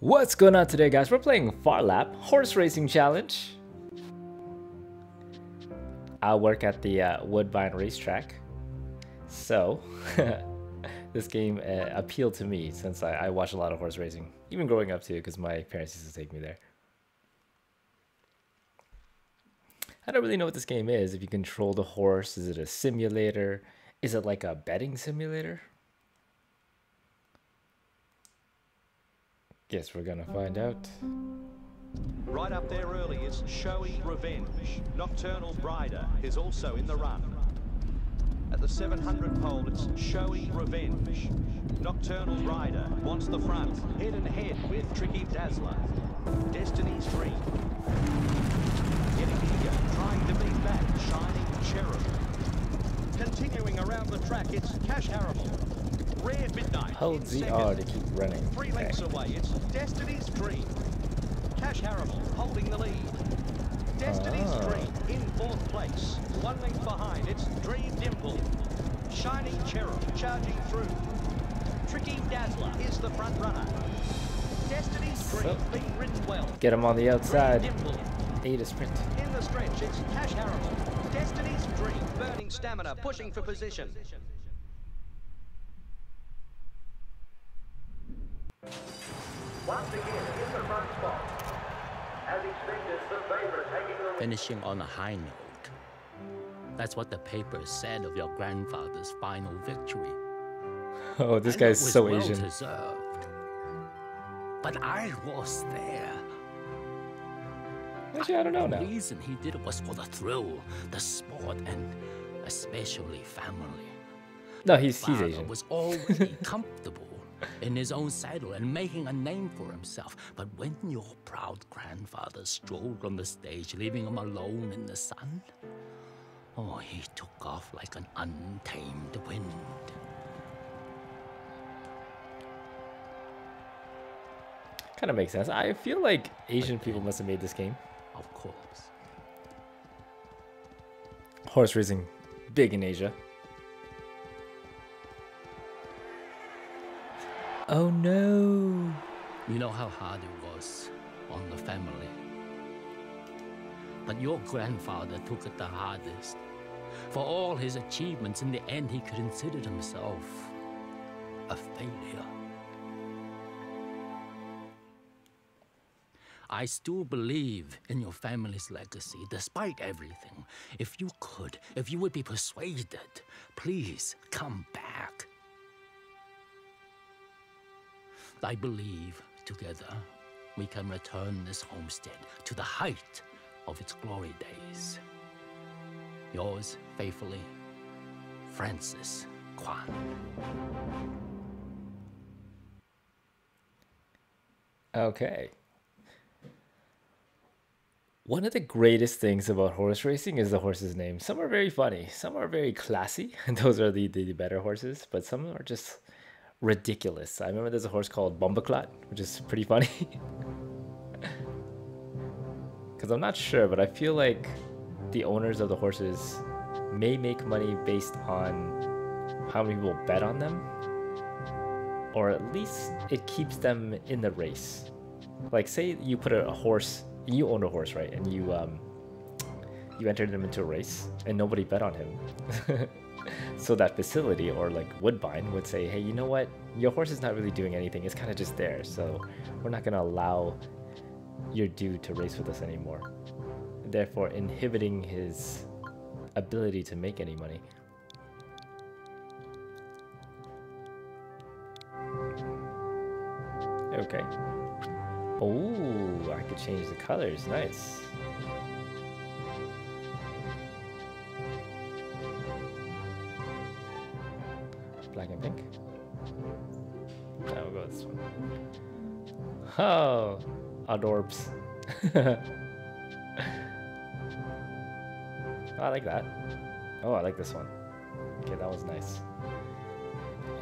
What's going on today, guys? We're playing Phar Lap Horse Racing Challenge. I work at the Woodbine Racetrack, so this game appealed to me since I watch a lot of horse racing, even growing up too, because my parents used to take me there. I don't really know what this game is. If you control the horse, is it a simulator? Is it like a betting simulator? Guess we're gonna find out. Right up there early is Showy Revenge. Nocturnal Brider is also in the run. At the 700 pole, it's Showy Revenge. Nocturnal Brider wants the front, head and head with Tricky Dazzler. Destiny's Dream. Getting eager, trying to beat back Shining Cherub. Continuing around the track, it's Cash Harrible. Rare Midnight. Hold ZR to keep running. 3 lengths away, it's Destiny's Dream. Cash Harrible holding the lead. Destiny's Dream in 4th place. 1 length behind, it's Dream Dimple. Shining Cherub charging through. Tricky Dazzler is the front runner. Destiny's Dream being ridden well. Get him on the outside. Need a sprint. In the stretch, it's Cash Harrible. Destiny's Dream, burning stamina, pushing for position. Once again, in the front spot. As expected, the favourite taking the lead. Finishing on a high note. That's what the paper said of your grandfather's final victory. Oh, this guy's so well Asian. Deserved. But I was there. Actually, I don't know now. The reason he did it was for the thrill, the sport, and especially family. No, he's Asian. Was already comfortable in his own saddle and making a name for himself. But when your proud grandfather strolled on the stage, leaving him alone in the sun, oh, he took off like an untamed wind. Kind of makes sense. I feel like Asian people must have made this game. Of course. Horse racing, big in Asia. Oh no! You know how hard it was on the family. But your grandfather took it the hardest. For all his achievements, in the end, he considered himself a failure. I still believe in your family's legacy, despite everything. If you could, if you would be persuaded, please come back. I believe together we can return this homestead to the height of its glory days. Yours faithfully, Francis Kwan. Okay. One of the greatest things about horse racing is the horses' names. Some are very funny, some are very classy, and those are the better horses, but some are just ridiculous. I remember there's a horse called Bombaclot, which is pretty funny. Because I'm not sure, but I feel like the owners of the horses may make money based on how many people bet on them, or at least it keeps them in the race. Like, say you put a horse, you own a horse, right? And you entered him into a race and nobody bet on him. So that facility, or like Woodbine, would say, hey, you know what? Your horse is not really doing anything. It's kind of just there. So we're not going to allow your dude to race with us anymore, therefore inhibiting his ability to make any money. Okay. Oh, I could change the colors. Nice. Black and pink. I will go with this one. Oh, adorbs. Oh, I like that. Oh, I like this one. Okay, that was nice.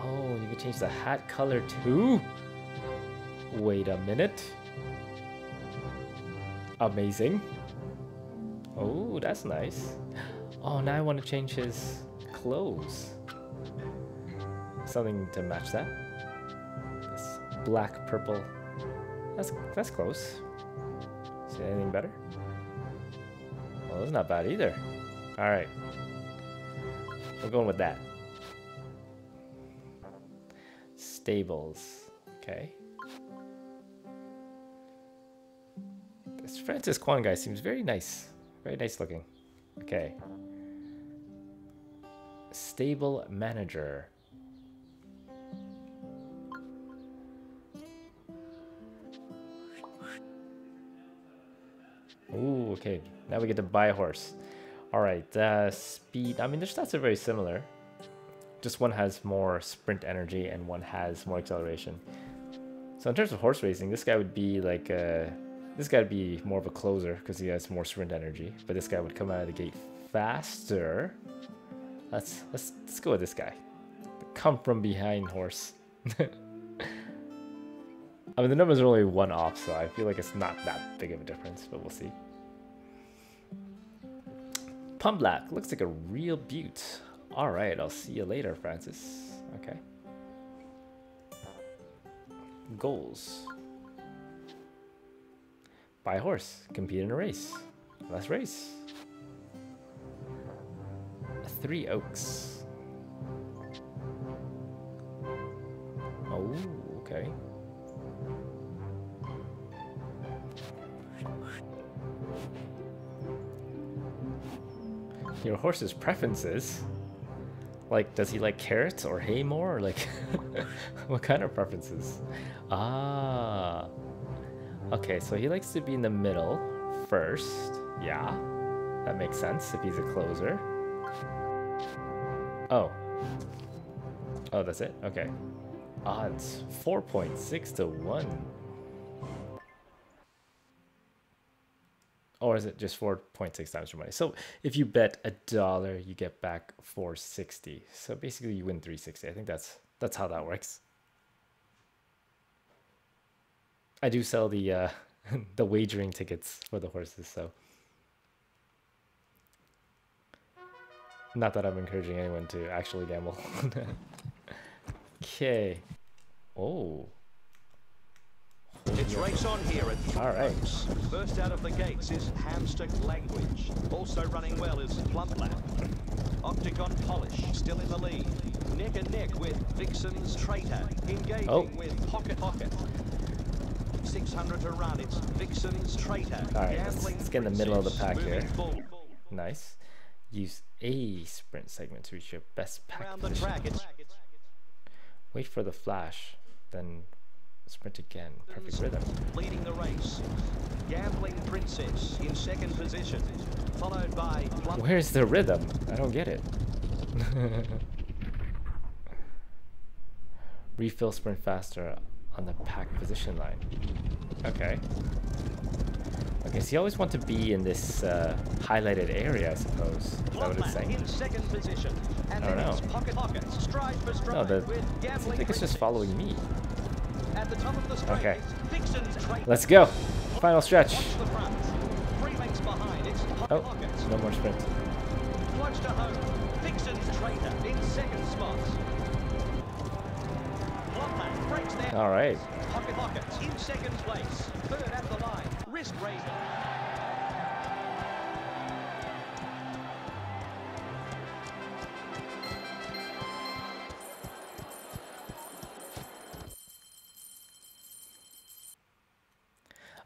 Oh, you can change the hat color too. Wait a minute. Amazing. Oh, that's nice. Oh, now I want to change his clothes. Something to match that. This black, purple, That's close. Is there anything better? Well, that's not bad either. All right, we're going with that. Stables, okay. This Francis Kwan guy seems very nice looking. Okay. Stable manager. Ooh, okay. Now we get to buy a horse. All right, speed. I mean, their stats are very similar. Just one has more sprint energy and one has more acceleration. So in terms of horse racing, this guy would be like a... This guy would be more of a closer because he has more sprint energy. But this guy would come out of the gate faster. Let's go with this guy. The come from behind horse. I mean, the numbers are only one off, so I feel like it's not that big of a difference, but we'll see. Pump Black looks like a real beaut. All right, I'll see you later, Francis. Okay. Goals. Buy a horse, compete in a race. Let's race. Three Oaks. Oh, okay. Your horse's preferences? Like, does he like carrots or hay more? Or like, what kind of preferences? Ah. Okay, so he likes to be in the middle first. Yeah, that makes sense if he's a closer. Oh. Oh, that's it? Okay. Odds 4.6 to 1. Or is it just 4.6 times your money? So if you bet $1, you get back $4.60. So basically you win $3.60. I think that's how that works. I do sell the the wagering tickets for the horses, so not that I'm encouraging anyone to actually gamble. Okay. Oh. It's race on here at 3 Oaks. First out of the gates is Hamster Language. Also running well is Plump Lap. Octagon Polish still in the lead. Neck and neck with Vixen's Traitor. Engaging with Pocket Pocket. 600 to run. It's Vixen's Traitor. All right, let's get in the middle of the pack here. Nice. Use a sprint segment to reach your best pack position. Wait for the flash, then sprint again. Perfect rhythm. Leading the race. Gambling Princess in second position, followed by... Where's the rhythm? I don't get it. Refill sprint faster on the pack position line. Okay. Okay, so you always want to be in this highlighted area, I suppose. Is that what it's saying? I don't know. No, I think it's just following me. Okay. Let's go. Final stretch. Oh, no more sprint. All right. In second place, third at the line. Wrist raiser.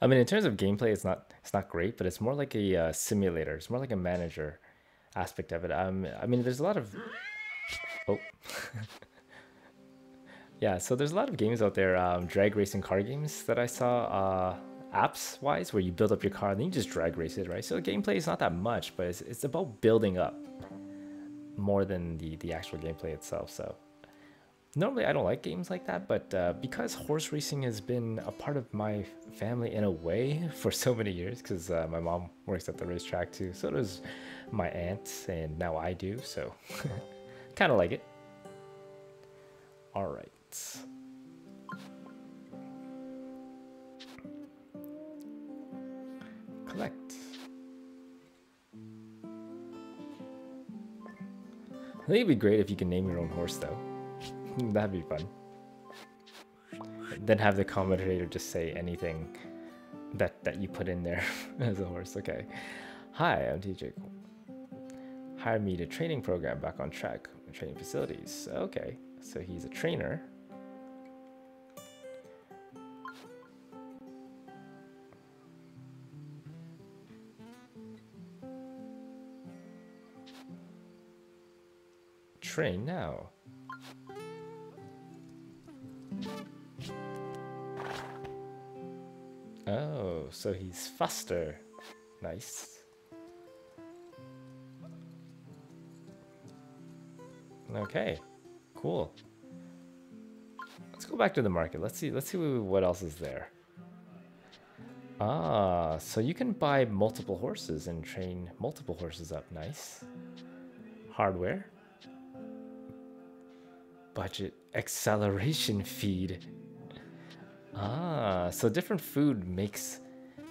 I mean, in terms of gameplay, it's not great, but it's more like a simulator. It's more like a manager aspect of it. I mean, there's a lot of... Oh. Yeah, so there's a lot of games out there, drag racing car games that I saw, apps-wise, where you build up your car and then you just drag race it, right? So the gameplay is not that much, but it's about building up more than the actual gameplay itself. So normally I don't like games like that, but because horse racing has been a part of my family in a way for so many years, because my mom works at the racetrack too, so does my aunt, and now I do, so kind of like it. All right. Collect. I think it'd be great if you can name your own horse, though. That'd be fun. then have the commentator just say anything that you put in there as a horse. Okay. Hi, I'm TJ. Hire me to training program back on track, training facilities. Okay, so he's a trainer. Train now. Oh, so he's faster. Nice. Okay, cool. Let's go back to the market. Let's see what else is there. Ah, so you can buy multiple horses and train multiple horses up. Nice. Hardware. Budget acceleration feed. Ah, so different food makes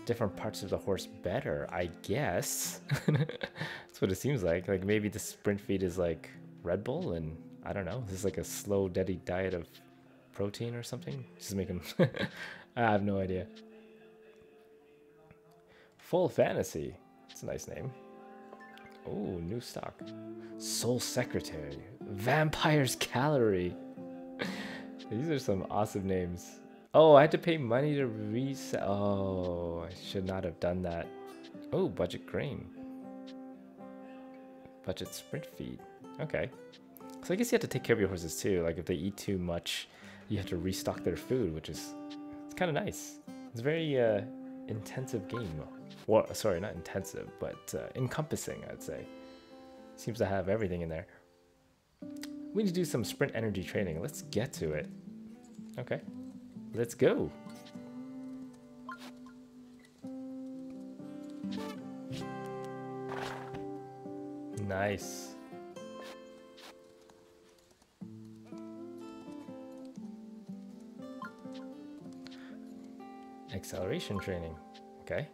different parts of the horse better, I guess. That's what it seems like. Like maybe the sprint feed is like Red Bull, and I don't know, this is like a slow steady diet of protein or something. Just make him I have no idea. Full Fantasy, it's a nice name. Oh, new stock. Soul Secretary, Vampire's Calorie. These are some awesome names. Oh, I had to pay money to resell. Oh, I should not have done that. Oh, budget grain, budget sprint feed. Okay, so I guess you have to take care of your horses too. Like if they eat too much, you have to restock their food, which is, it's kind of nice. It's a very intensive game. Well, sorry, not intensive, but encompassing, I'd say. Seems to have everything in there. We need to do some sprint energy training. Let's get to it. Okay, let's go. Nice. Acceleration training. Okay.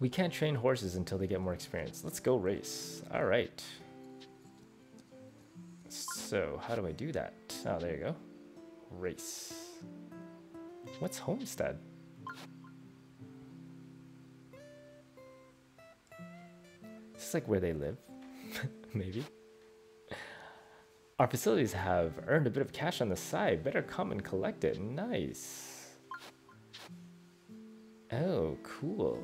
We can't train horses until they get more experience. Let's go race. All right. So how do I do that? Oh, there you go. Race. What's Homestead? Like where they live. Maybe our facilities have earned a bit of cash on the side, better come and collect it. Nice. Oh, cool.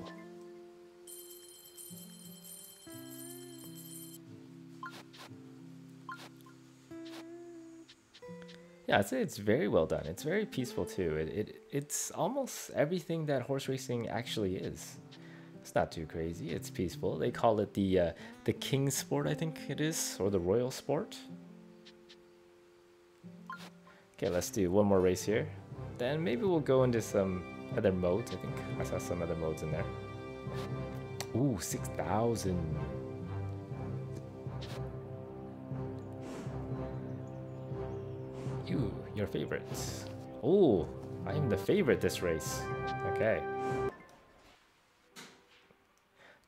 Yeah, I'd say it's very well done. It's very peaceful too. It's almost everything that horse racing actually is. It's not too crazy. It's peaceful. They call it the King's Sport, I think it is, or the Royal Sport. Okay, let's do one more race here. Then maybe we'll go into some other modes, I think. I saw some other modes in there. Ooh, 6,000. You, your favorites. Ooh, I am the favorite this race. Okay.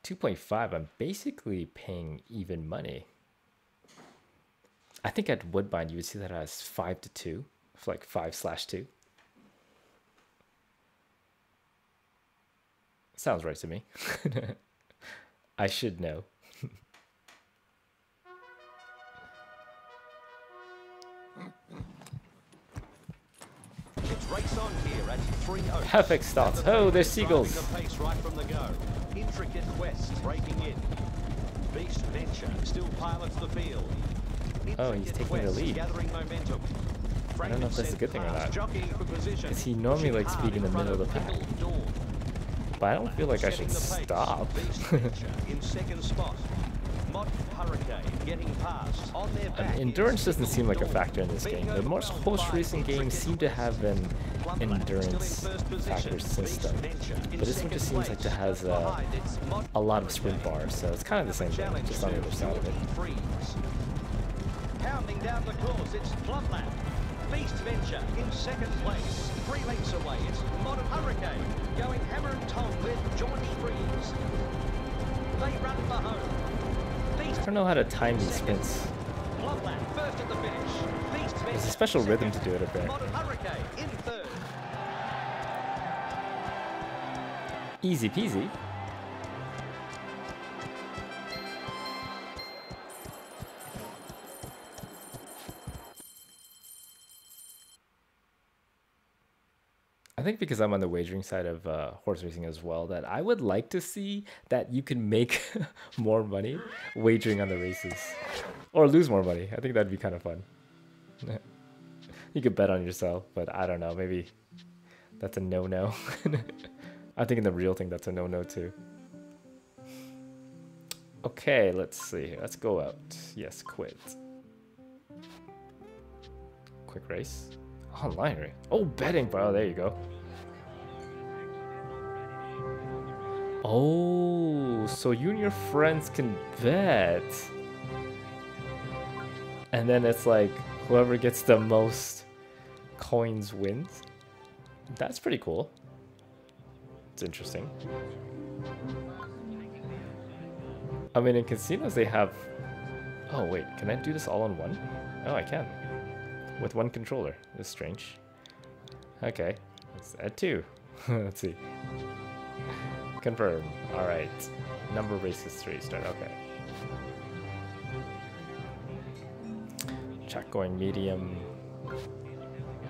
2.5, I'm basically paying even money. I think at Woodbine you would see that as 5 to 2, like 5/2. Sounds right to me. I should know. It's race on here at 3:00. Perfect start. Oh, there's seagulls. Intricate quest breaking in. Beast Venture still pilots the field. Intricate, oh, he's taking the lead. I don't know if that's a good thing or not. Because he normally likes being in the middle of the pack. But I don't feel like I should stop. In second spot. Mod Hurricane getting past on their back. Endurance doesn't seem like a factor in this game. The most horse racing games seem to have an endurance factor system, but this one just seems like it has a lot of sprint bars, so it's kind of the same thing, just on the other side of it. Pounding down the course, it's Flood Lap. Beast Venture in second place. 3 lengths away, it's Mod of Hurricane, going hammer and tongue with George Freeze. They run for home. Beast, I don't know how to time these spins. First at the finish. There's a special rhythm to do it up there. Mod of Hurricane in third. Easy peasy. I think because I'm on the wagering side of horse racing as well, that I would like to see that you can make more money wagering on the races. Or lose more money. I think that'd be kind of fun. You could bet on yourself, but I don't know. Maybe that's a no-no. I think in the real thing, that's a no-no too. Okay, let's see. Let's go out. Yes, quit. Quick race. Online, right? Oh, betting, bro. There you go. Oh, so you and your friends can bet. And then it's like whoever gets the most coins wins. That's pretty cool. It's interesting. I mean, in casinos they have... Oh, wait. Can I do this all on one? Oh, I can. With one controller. That's strange. Okay. Let's add two. Let's see. Confirm. Alright. Number of races 3. Start. Okay. Check going medium.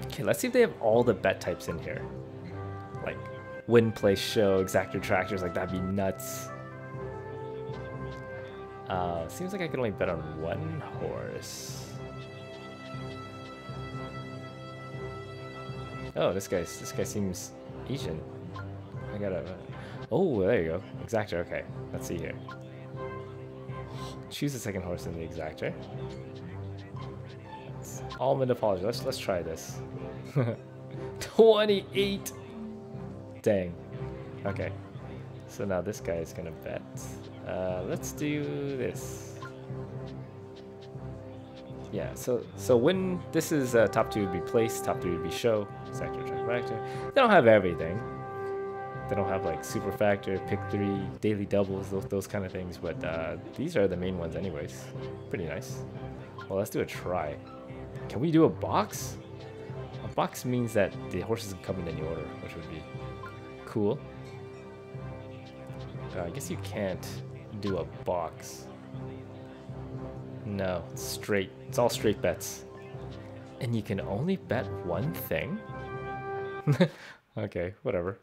Okay, let's see if they have all the bet types in here. Like, win, place, show, exactor, tractors. Like, that'd be nuts. Seems like I can only bet on one horse. Oh, this guy seems Asian. I gotta... Oh, there you go. Exactor, okay. Let's see here. Choose the second horse in the exactor. Almond apology. Let's try this. 28! Dang. Okay. So now this guy is gonna bet. Let's do this. Yeah, so when this is top 2 would be place, top 3 would be show, sector, track, factor. They don't have everything. They don't have like super factor, pick 3, daily doubles, those kind of things. But these are the main ones anyways. Pretty nice. Well, let's do a try. Can we do a box? A box means that the horses come in any order, which would be cool. I guess you can't do a box. No, it's straight. It's all straight bets. And you can only bet one thing? Okay, whatever.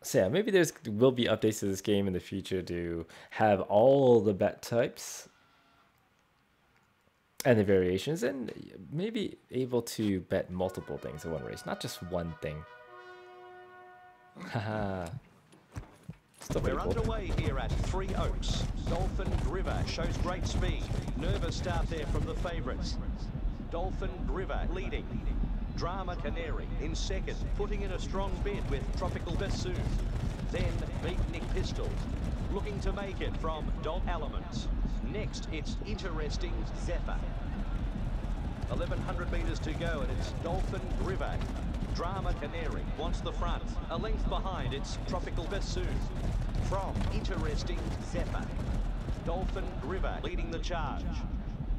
So yeah, maybe there's will be updates to this game in the future to have all the bet types and the variations, and maybe able to bet multiple things in one race, not just one thing. Haha. We're underway here at Three Oaks. Dolphin River shows great speed. Nervous start there from the favourites. Dolphin River leading. Drama Canary in second, putting in a strong bid with Tropical Bassoon. Then Beatnik Pistol, looking to make it from Dog Elements. Next, it's Interesting Zephyr. 1,100 metres to go, and it's Dolphin River. Drama Canary wants the front. A length behind, it's Tropical Bassoon. From Interesting Zephyr. Dolphin River leading the charge.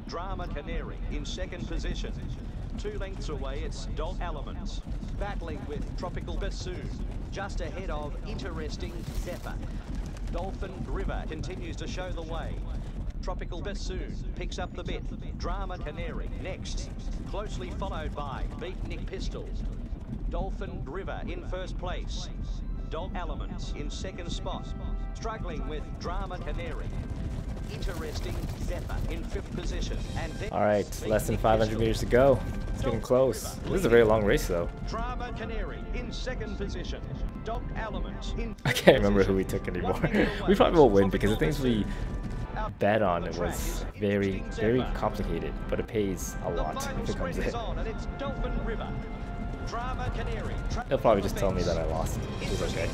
Drama Canary in second position. 2 lengths away, it's Dog Elements. Battling with Tropical Bassoon. Just ahead of Interesting Zephyr. Dolphin River continues to show the way. Tropical Bassoon picks up the bit. Drama Canary next. Closely followed by Beatnik Pistol. Dolphin River in first place. Dog Elements in second spot. Struggling with Drama Canary. Interesting Zephyr in fifth position. And then alright, less than 500 meters to go. It's getting close. This is a very long race though. Drama Canary in second position. Dog Elements in I can't remember who we took anymore. We probably will win because the things we bet on it was very, very complicated, but it pays a lot if it comes in. They'll probably just tell me that I lost. It's okay.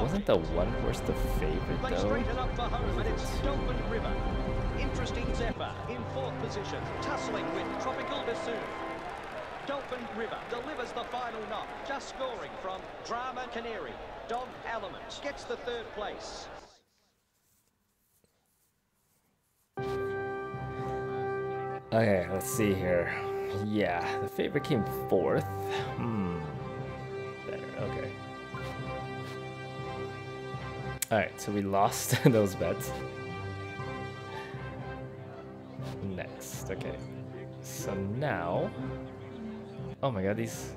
Wasn't the one horse the favorite though? Interesting Zephyr in fourth position, tussling with Tropical Bassoon. Dolphin River delivers the final knock, just scoring from Drama Canary. Dog Element gets the third place. Okay, let's see here. Yeah, the favorite came fourth. Better, okay. Alright, so we lost those bets. Next, okay. So now... Oh my god, these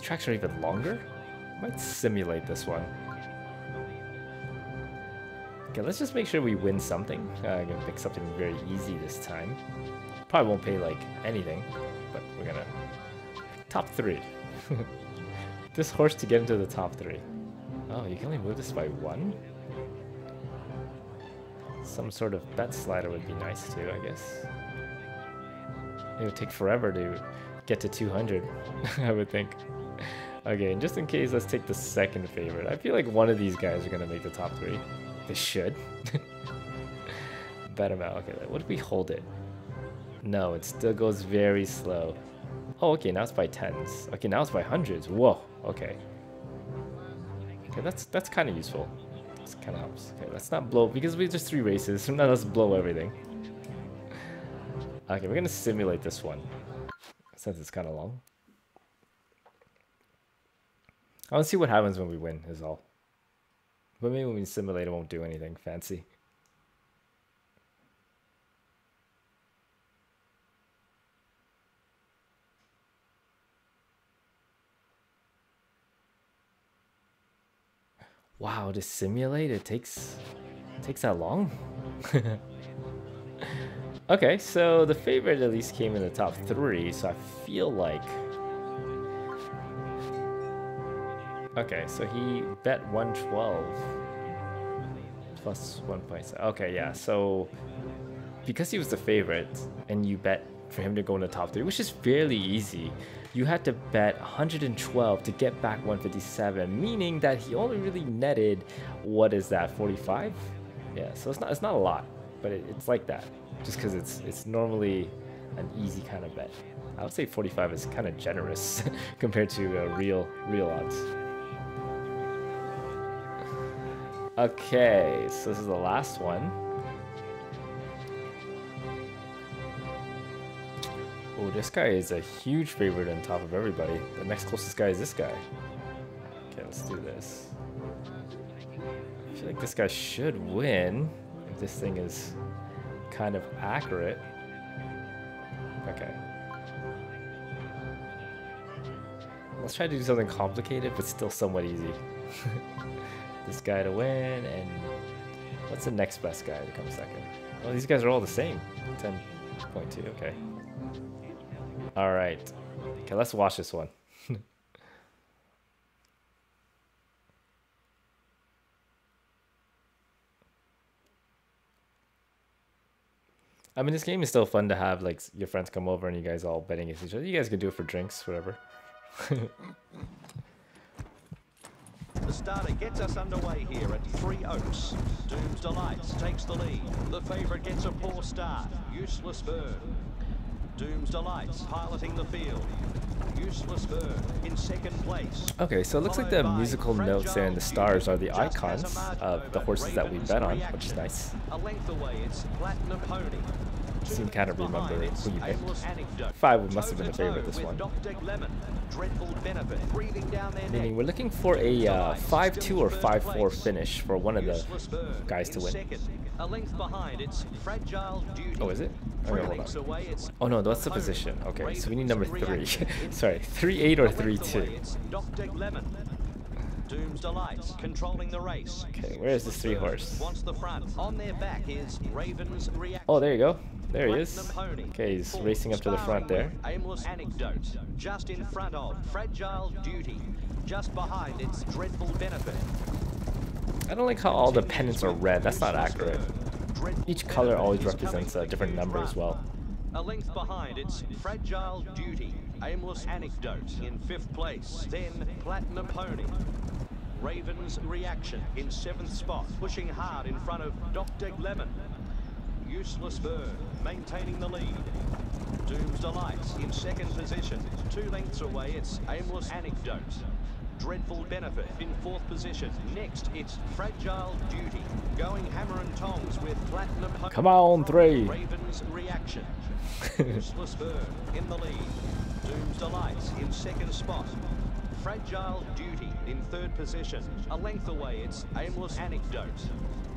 tracks are even longer? Might simulate this one. Okay, let's just make sure we win something. I'm gonna pick something very easy this time. Probably won't pay, like, anything, but we're gonna... Top three. This horse to get into the top three. Oh, you can only move this by one? Some sort of bet slider would be nice too, I guess. It would take forever to get to 200, I would think. Okay, and just in case, let's take the second favorite. I feel like one of these guys are gonna make the top three. They should. Bet amount. Okay, what if we hold it? No, it still goes very slow. Oh, okay, now it's by tens. Okay, now it's by hundreds. Whoa, okay. Okay, that's kind of useful. This kind of helps. Okay, let's not blow, because we just three races, so now let's blow everything. Okay, we're gonna simulate this one, since it's kind of long. I want to see what happens when we win, is all. But maybe when we simulate, it won't do anything fancy. Wow, to simulate, it takes that long? Okay, so the favorite at least came in the top three, so I feel like... Okay, so he bet 112 plus 1.7. Okay, yeah, so because he was the favorite and you bet for him to go in the top three, which is fairly easy, you had to bet 112 to get back 157, meaning that he only really netted, what is that, 45? Yeah, so it's not a lot, but it's like that, just because it's normally an easy kind of bet. I would say 45 is kind of generous compared to real odds. Okay, so this is the last one. Oh, this guy is a huge favorite on top of everybody. The next closest guy is this guy. Okay, let's do this. I feel like this guy should win if this thing is kind of accurate. Okay. Let's try to do something complicated, but still somewhat easy. This guy to win, and what's the next best guy to come second? Well, these guys are all the same. 10.2, okay. All right. Okay, let's watch this one. I mean, this game is still fun to have, like, your friends come over and you guys all betting against each other. You guys can do it for drinks, whatever. The starter gets us underway here at Three Oaks. Doom's Delights takes the lead. The favourite gets a poor start. Useless Bird. Doom's Delights piloting the field. Useless Bird in second place. Okay, so it looks like the musical notes there and the stars are the icons of the horses that we bet on, which is nice. A length away, it's Platinum Pony. Seem kind of remember who you picked. Five must have been a favorite this one. Meaning we're looking for a 5-2 or 5-4 finish for one of the guys to win. Oh, is it? Okay, hold on. Oh no, that's the position. Okay, so we need number 3. Sorry, 3-8 or 3-2. Doom's Delights controlling the race. Okay, where is this three horse? Oh, there you go. There he is. Okay, he's racing up to the front there. Aimless Anecdote, just in front of Fragile Duty, just behind its Dreadful Benefit. I don't like how all the pennants are red. That's not accurate. Each color always represents a different number as well. A length behind, it's Fragile Duty. Aimless Anecdote in 5th place. Then Platinum Pony. Raven's Reaction in 7th spot, pushing hard in front of Dr. Glemon. Useless Bird maintaining the lead. Doom's Delight in second position. 2 lengths away, it's Aimless Anecdote. Dreadful Benefit in fourth position. Next, it's Fragile Duty. Going hammer and tongs with Platinum Hope. Come on, three. Raven's Reaction. Useless Bird in the lead. Doom's Delight in second spot. Fragile Duty in third position. A length away, it's Aimless Anecdote.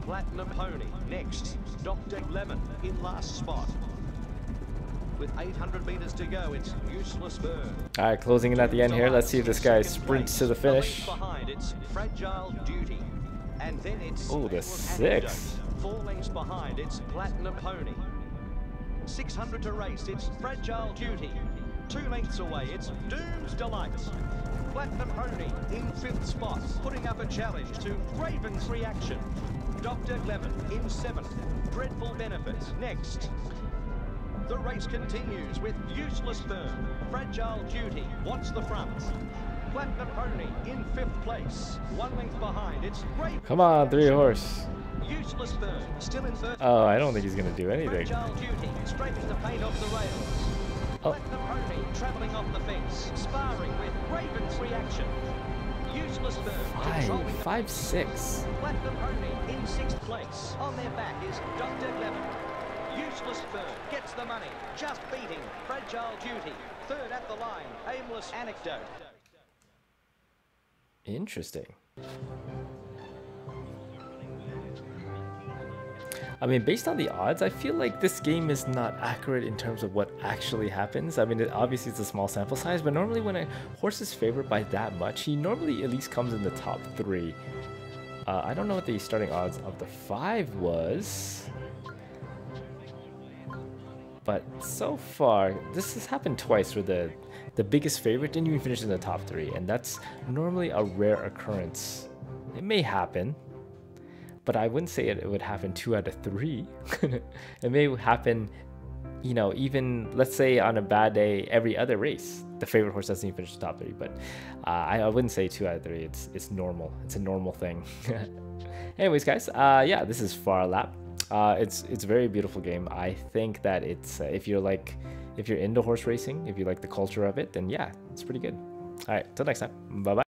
Platinum Pony next. Dr. Lemon in last spot. With 800 meters to go, it's Useless Bird. All right, closing it at the end here. Let's see if this guy sprints to the finish. Behind, it's Fragile Duty. And then it's the sixth. 4 lengths behind, it's Platinum Pony. 600 to race, it's Fragile Duty. 2 lengths away, it's Doom's Delight. Platinum Pony in fifth spot, putting up a challenge to Raven's Reaction. Dr. Lemon in seventh. Dreadful Benefits next. The race continues with Useless Bird. Fragile Duty wants the front. Platinum Pony in fifth place. 1 length behind, it's Raven's. Come on, three horse. Useless Bird still in third. Oh, I don't think he's going to do anything. Fragile Duty scraping the paint off the rails. Platinum Pony travelling off the fence, sparring with Raven's Reaction. Useless Bird controlling the 5-6. Platinum Pony in sixth place. On their back is Dr. Lemon. Useless Bird gets the money, just beating Fragile Duty. Third at the line, Aimless Anecdote. Interesting. I mean, based on the odds, I feel like this game is not accurate in terms of what actually happens. I mean, obviously it's a small sample size, but normally when a horse is favored by that much, he normally at least comes in the top three. I don't know what the starting odds of the 5 was, but so far, this has happened twice where the biggest favorite didn't even finish in the top 3, and that's normally a rare occurrence. It may happen, but I wouldn't say it would happen 2 out of 3. It may happen, you know, even let's say on a bad day, every other race, the favorite horse doesn't even finish the top 3. But I wouldn't say 2 out of 3. It's normal. It's a normal thing. Anyways, guys, yeah, this is Phar Lap. It's a very beautiful game. I think that it's if you're into horse racing, if you like the culture of it, then yeah, it's pretty good. All right, till next time. Bye bye.